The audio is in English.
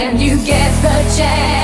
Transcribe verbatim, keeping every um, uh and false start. when you get the chance.